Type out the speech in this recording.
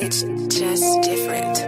It's just different.